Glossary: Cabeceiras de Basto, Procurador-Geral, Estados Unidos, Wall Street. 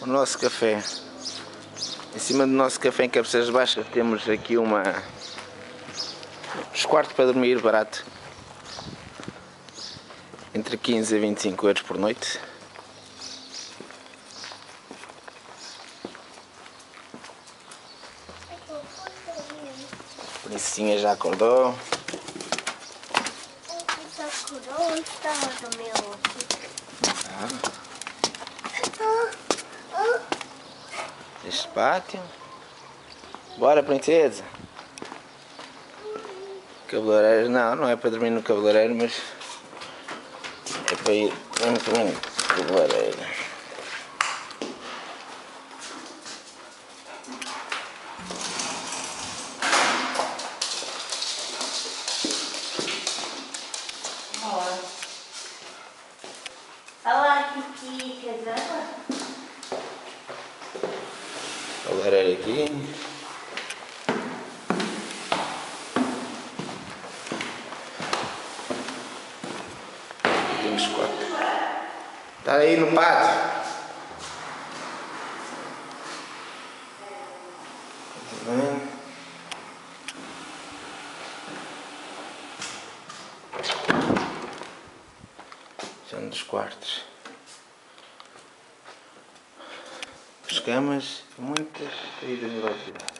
o nosso café. Em cima do nosso café em Cabeceiras de Basto temos aqui uns quartos para dormir barato, entre 15 a 25 euros por noite. A Princesinha já acordou. Onde estava o meu outro? Este pátio. Bora, princesa! Cabeleireiros não é para dormir no cabeleireiro, mas é para ir no cabeleireiro. Cabeleireiro aqui. Temos quatro. Está aí no pátio. Já nos quartos. As camas, muitas saídas de velocidade.